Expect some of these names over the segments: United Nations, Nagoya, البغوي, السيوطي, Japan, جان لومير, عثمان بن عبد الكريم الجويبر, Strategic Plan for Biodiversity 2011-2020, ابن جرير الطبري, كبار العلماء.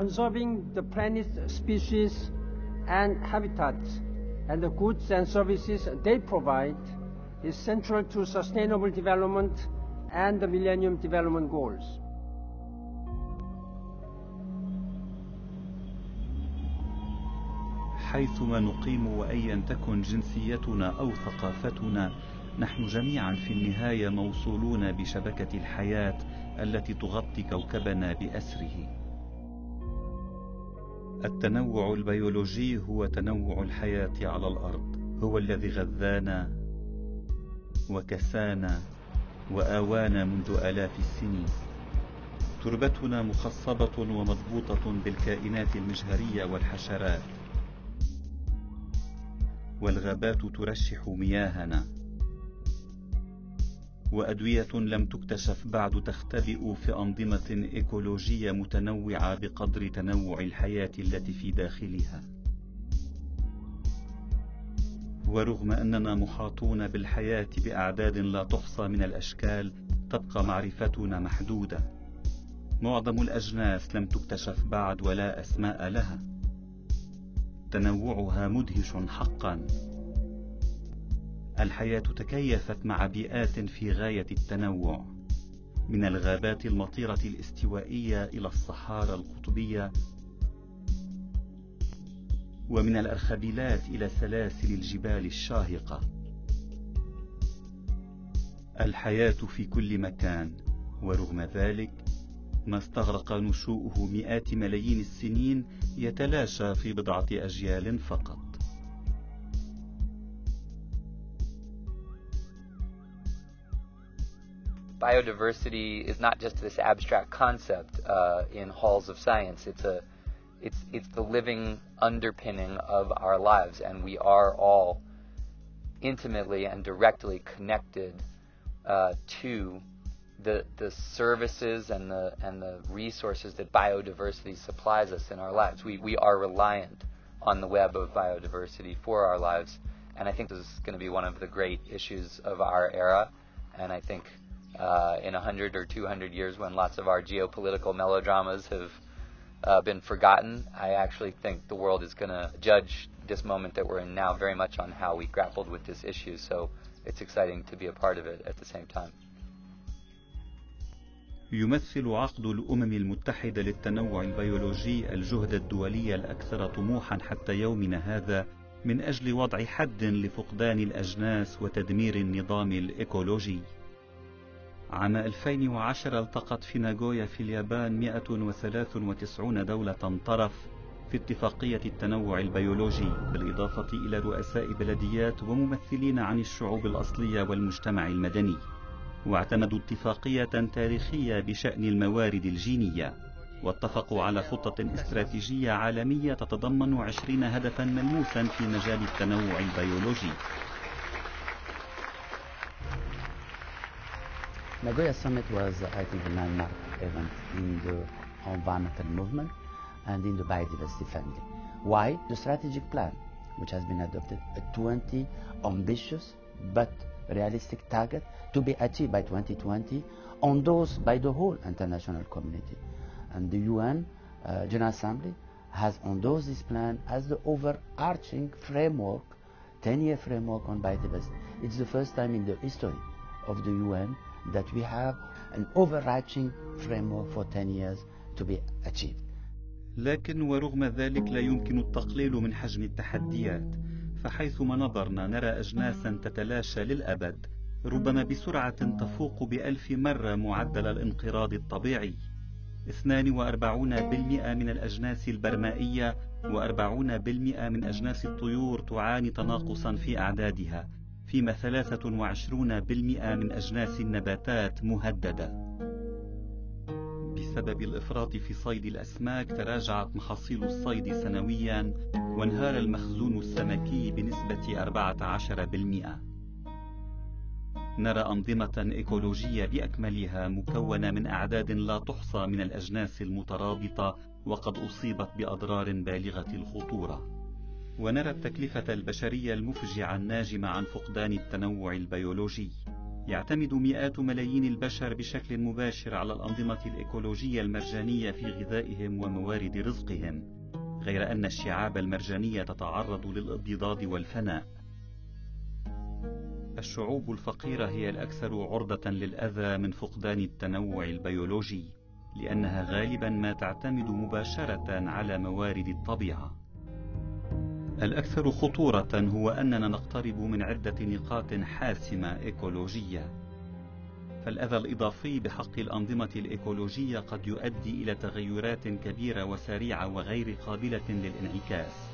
conserving the planet's species and habitats and the goods and services they provide is central to sustainable development and the Millennium Development Goals. حيثما نقيم وأيا تكن جنسيتنا أو ثقافتنا، نحن جميعا في النهاية موصولون بشبكة الحياة التي تغطي كوكبنا بأسره. التنوع البيولوجي هو تنوع الحياة على الأرض، هو الذي غذانا وكسانا وآوانا منذ آلاف السنين. تربتنا مخصبة ومضبوطة بالكائنات المجهرية والحشرات، والغابات ترشح مياهنا، وأدوية لم تكتشف بعد تختبئ في أنظمة إيكولوجية متنوعة بقدر تنوع الحياة التي في داخلها. ورغم أننا محاطون بالحياة بأعداد لا تحصى من الأشكال، تبقى معرفتنا محدودة. معظم الأجناس لم تكتشف بعد ولا أسماء لها. تنوعها مدهش حقا. الحياة تكيفت مع بيئات في غاية التنوع، من الغابات المطيرة الاستوائية إلى الصحارى القطبية، ومن الأرخبيلات إلى سلاسل الجبال الشاهقة. الحياة في كل مكان، ورغم ذلك ما استغرق نشوؤه مئات ملايين السنين يتلاشى في بضعة أجيال فقط. Biodiversity is not just this abstract concept in halls of science. It's the living underpinning of our lives, and we are all intimately and directly connected to the services and the resources that biodiversity supplies us in our lives. We are reliant on the web of biodiversity for our lives, and I think this is going to be one of the great issues of our era. And I think in 100 or 200 years, when lots of our geopolitical melodramas have been forgotten, I actually think the world is going to judge this moment that we're in now very much on how we grappled with this issue. So it's exciting to be a part of it at the same time. يمثل عقد الأمم المتحدة للتنوع البيولوجي الجهد الدولي الأكثر طموحا حتى يومنا هذا من أجل وضع حد لفقدان الأجناس وتدمير النظام الإيكولوجي. عام 2010 التقت في ناغويا في اليابان 193 دولة طرف في اتفاقية التنوع البيولوجي، بالإضافة إلى رؤساء بلديات وممثلين عن الشعوب الأصلية والمجتمع المدني، واعتمدوا اتفاقية تاريخية بشأن الموارد الجينية، واتفقوا على خطة استراتيجية عالمية تتضمن 20 هدفا ملموسا في مجال التنوع البيولوجي. Nagoya Summit was, I think, a landmark event in the environmental movement and in the biodiversity family. Why? The strategic plan, which has been adopted, 20 ambitious but realistic targets to be achieved by 2020, endorsed by the whole international community. And the UN General Assembly has endorsed this plan as the overarching framework, 10-year framework on biodiversity. It's the first time in the history of the UN that we have an overarching framework for 10 years to be achieved. لكن ورغم ذلك لا يمكن التقليل من حجم التحديات، فحيثما نظرنا نرى أجناسا تتلاشى للأبد، ربما بسرعة تفوق ب1000 مرة معدل الانقراض الطبيعي. 42% من الأجناس البرمائية و40% من أجناس الطيور تعاني تناقصا في أعدادها، فيما 23% من أجناس النباتات مهددة. بسبب الإفراط في صيد الأسماك تراجعت محاصيل الصيد سنويا، وانهار المخزون السمكي بنسبة 14%. نرى أنظمة إيكولوجية بأكملها مكونة من أعداد لا تحصى من الأجناس المترابطة وقد أصيبت بأضرار بالغة الخطورة. ونرى التكلفة البشرية المفجعة الناجمة عن فقدان التنوع البيولوجي، يعتمد مئات ملايين البشر بشكل مباشر على الأنظمة الإيكولوجية المرجانية في غذائهم وموارد رزقهم، غير أن الشعاب المرجانية تتعرض للانبضاض والفناء. الشعوب الفقيرة هي الأكثر عرضة للأذى من فقدان التنوع البيولوجي، لأنها غالبا ما تعتمد مباشرة على موارد الطبيعة. الأكثر خطورة هو أننا نقترب من عدة نقاط حاسمة إيكولوجية. فالأذى الإضافي بحق الأنظمة الإيكولوجية قد يؤدي إلى تغيرات كبيرة وسريعة وغير قابلة للانعكاس،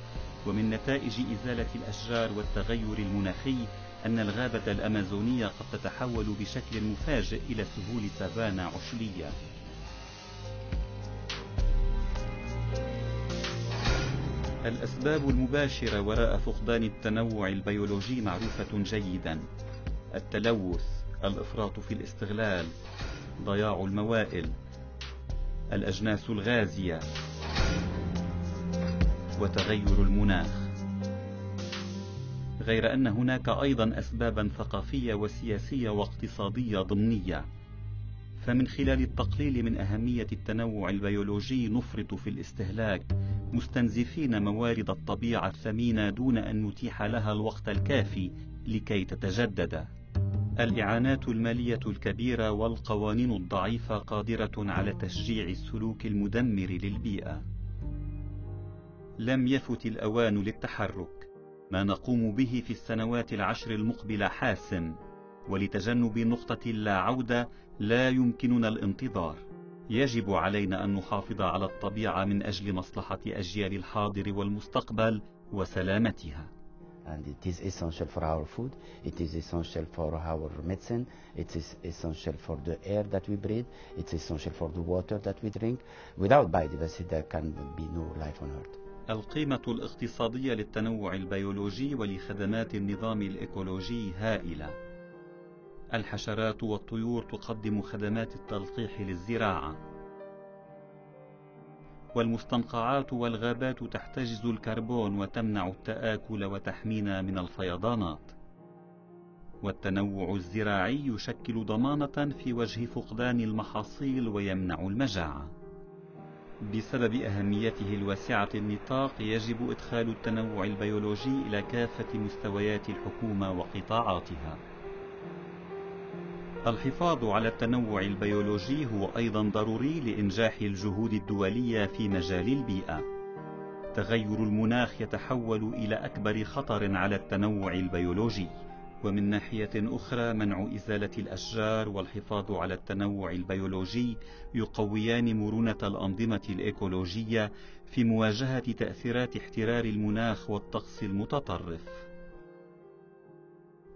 ومن نتائج إزالة الأشجار والتغير المناخي أن الغابة الأمازونية قد تتحول بشكل مفاجئ إلى سهول سافانا عشلية. الأسباب المباشرة وراء فقدان التنوع البيولوجي معروفة جيدا: التلوث، الإفراط في الاستغلال، ضياع الموائل، الأجناس الغازية، وتغير المناخ. غير أن هناك أيضا أسبابا ثقافية وسياسية واقتصادية ضمنية. فمن خلال التقليل من أهمية التنوع البيولوجي نفرط في الاستهلاك، مستنزفين موارد الطبيعة الثمينة دون أن نتيح لها الوقت الكافي لكي تتجدد. الإعانات المالية الكبيرة والقوانين الضعيفة قادرة على تشجيع السلوك المدمر للبيئة. لم يفت الأوان للتحرك. ما نقوم به في السنوات العشر المقبلة حاسم، ولتجنب نقطة لا عودة لا يمكننا الانتظار. يجب علينا أن نحافظ على الطبيعة من أجل مصلحة أجيال الحاضر والمستقبل وسلامتها. And it is essential for our food, it is essential for our medicine, it is essential for the air that we breathe, it is essential for the water that we drink. Without biodiversity there can be no life on earth. القيمة الاقتصادية للتنوع البيولوجي ولخدمات النظام الإيكولوجي هائلة. الحشرات والطيور تقدم خدمات التلقيح للزراعة، والمستنقعات والغابات تحتجز الكربون وتمنع التآكل وتحمينا من الفيضانات. والتنوع الزراعي يشكل ضمانة في وجه فقدان المحاصيل ويمنع المجاعة. بسبب أهميته الواسعة النطاق يجب إدخال التنوع البيولوجي إلى كافة مستويات الحكومة وقطاعاتها. الحفاظ على التنوع البيولوجي هو أيضا ضروري لإنجاح الجهود الدولية في مجال البيئة. تغير المناخ يتحول إلى أكبر خطر على التنوع البيولوجي، ومن ناحية أخرى منع إزالة الأشجار والحفاظ على التنوع البيولوجي يقويان مرونة الأنظمة الإيكولوجية في مواجهة تأثيرات احترار المناخ والطقس المتطرف.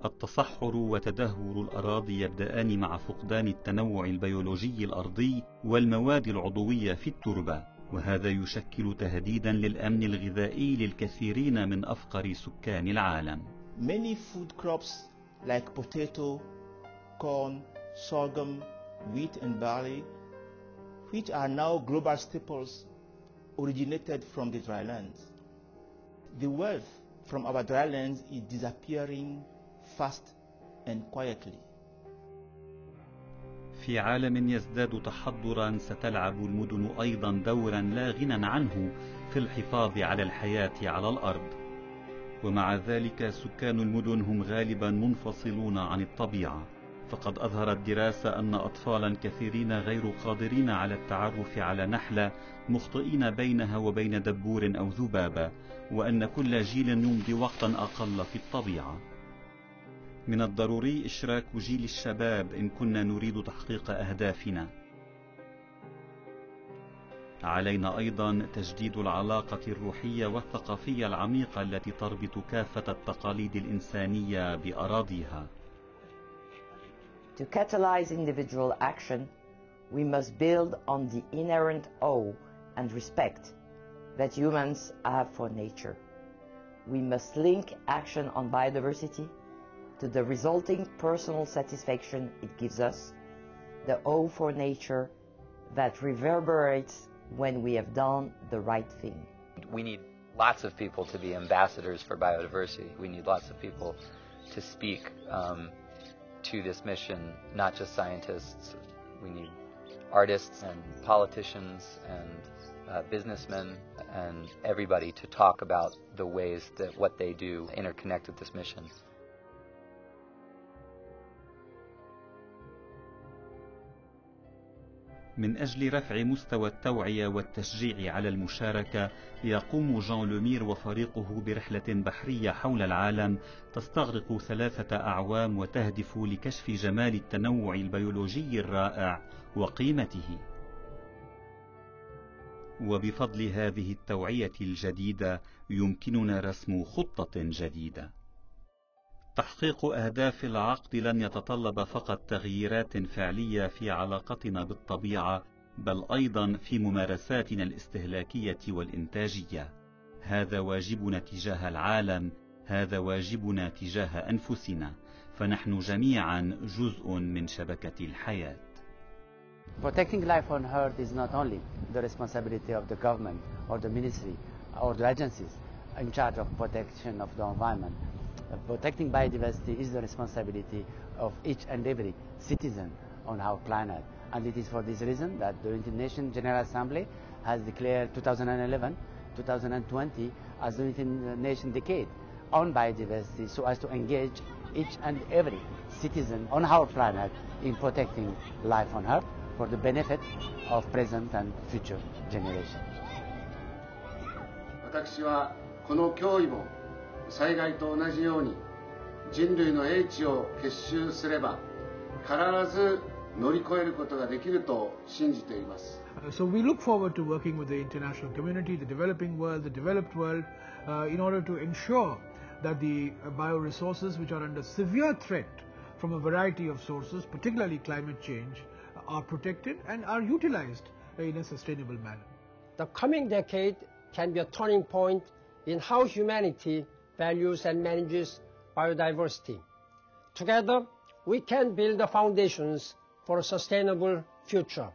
التصحر وتدهور الأراضي يبدأان مع فقدان التنوع البيولوجي الأرضي والمواد العضوية في التربة، وهذا يشكل تهديدا للأمن الغذائي للكثيرين من أفقر سكان العالم. Many food crops like potato, corn, sorghum, wheat and barley, which are now global staples, originated from the drylands. The wealth from our drylands is disappearing fast and quietly. في عالم يزداد تحضرا ستلعب المدن أيضا دورا لا غنى عنه في الحفاظ على الحياة على الأرض، ومع ذلك سكان المدن هم غالبا منفصلون عن الطبيعة. فقد أظهرت دراسة أن أطفالا كثيرين غير قادرين على التعرف على نحلة، مخطئين بينها وبين دبور أو ذبابة، وأن كل جيل يمضي وقتا أقل في الطبيعة. من الضروري إشراك جيل الشباب إن كنا نريد تحقيق أهدافنا. علينا أيضا تجديد العلاقة الروحية والثقافية العميقة التي تربط كافة التقاليد الإنسانية بأراضيها. To catalyze individual action, we must build on the inherent awe and respect that humans have for nature. We must link action on biodiversity to the resulting personal satisfaction it gives us, the awe for nature that reverberates when we have done the right thing. We need lots of people to be ambassadors for biodiversity. We need lots of people to speak to this mission, not just scientists. We need artists and politicians and businessmen and everybody to talk about the ways that what they do interconnect with this mission. من أجل رفع مستوى التوعية والتشجيع على المشاركة، يقوم جان لومير وفريقه برحلة بحرية حول العالم تستغرق 3 أعوام وتهدف لكشف جمال التنوع البيولوجي الرائع وقيمته. وبفضل هذه التوعية الجديدة يمكننا رسم خطة جديدة. تحقيق أهداف العقد لن يتطلب فقط تغييرات فعلية في علاقتنا بالطبيعة، بل أيضا في ممارساتنا الاستهلاكية والإنتاجية. هذا واجبنا تجاه العالم، هذا واجبنا تجاه أنفسنا، فنحن جميعا جزء من شبكة الحياة. Protecting life on Earth is not only the responsibility of the government or the ministry or the agencies in charge of protection of the environment. Protecting biodiversity is the responsibility of each and every citizen on our planet. And it is for this reason that the United Nations General Assembly has declared 2011-2020 as the United Nations Decade on Biodiversity, so as to engage each and every citizen on our planet in protecting life on Earth for the benefit of present and future generations. 私はこの脅威を 災害と同じように人類の英知を結集すれば必ず乗り越えることができると信じています。 So we look forward to working with the international community, the developing world, the developed world, in order to ensure that the bioresources, which are under severe threat from a variety of sources, particularly climate change, are protected and are utilized in a sustainable manner. The coming decade can be a turning point in how humanity values and manages biodiversity. Together, we can build the foundations for a sustainable future.